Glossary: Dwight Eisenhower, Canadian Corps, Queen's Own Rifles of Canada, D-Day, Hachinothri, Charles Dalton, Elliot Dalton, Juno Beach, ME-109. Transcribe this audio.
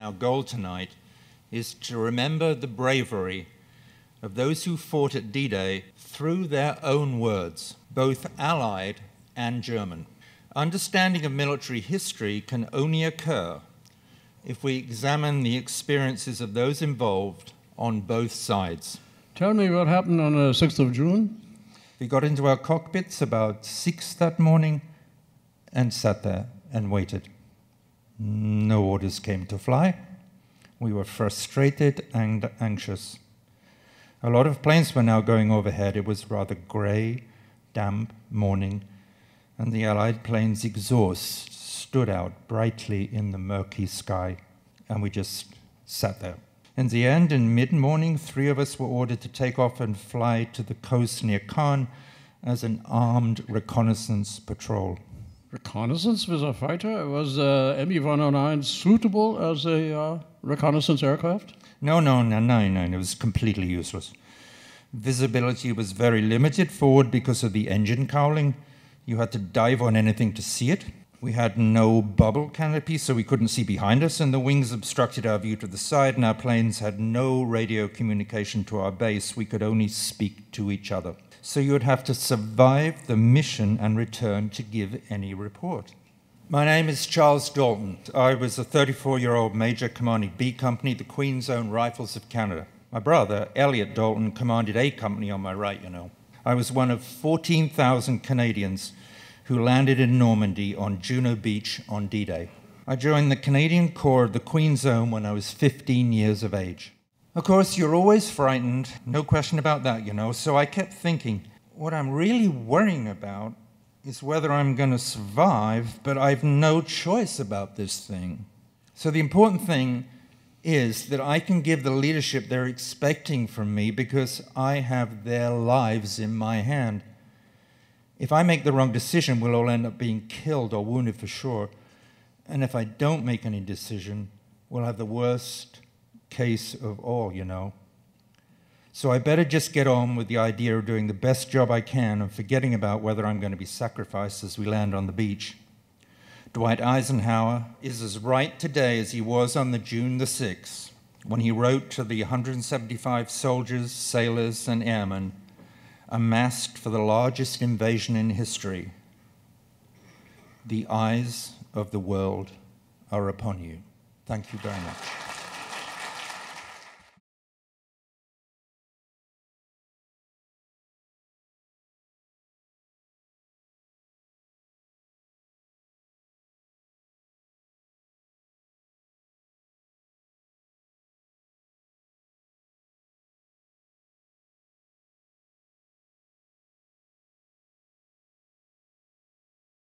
Our goal tonight is to remember the bravery of those who fought at D-Day through their own words, both Allied and German. Understanding of military history can only occur if we examine the experiences of those involved on both sides. Tell me what happened on the 6th of June. We got into our cockpits about 6 that morning and sat there and waited. No orders came to fly. We were frustrated and anxious. A lot of planes were now going overhead. It was rather grey, damp morning, and the Allied planes' exhausts stood out brightly in the murky sky, and we just sat there. In the end, in mid-morning, 3 of us were ordered to take off and fly to the coast near Cannes as an armed reconnaissance patrol. Reconnaissance with a fighter? Was ME-109 suitable as a reconnaissance aircraft? No. It was completely useless. Visibility was very limited forward because of the engine cowling. You had to dive on anything to see it. We had no bubble canopy, so we couldn't see behind us, and the wings obstructed our view to the side, and our planes had no radio communication to our base. We could only speak to each other. So you would have to survive the mission and return to give any report. My name is Charles Dalton. I was a 34-year-old major commanding B Company, the Queen's Own Rifles of Canada. My brother, Elliot Dalton, commanded A Company on my right, you know. I was one of 14,000 Canadians who landed in Normandy on Juno Beach on D-Day. I joined the Canadian Corps of the Queen's Own when I was 15 years of age. Of course, you're always frightened, no question about that, you know, so I kept thinking, what I'm really worrying about is whether I'm going to survive, but I've no choice about this thing. So the important thing is that I can give the leadership they're expecting from me because I have their lives in my hand. If I make the wrong decision, we'll all end up being killed or wounded for sure. And if I don't make any decision, we'll have the worst case of all, you know. So I better just get on with the idea of doing the best job I can and forgetting about whether I'm going to be sacrificed as we land on the beach. Dwight Eisenhower is as right today as he was on the June the 6th when he wrote to the 175 soldiers, sailors, and airmen amassed for the largest invasion in history. The eyes of the world are upon you. Thank you very much.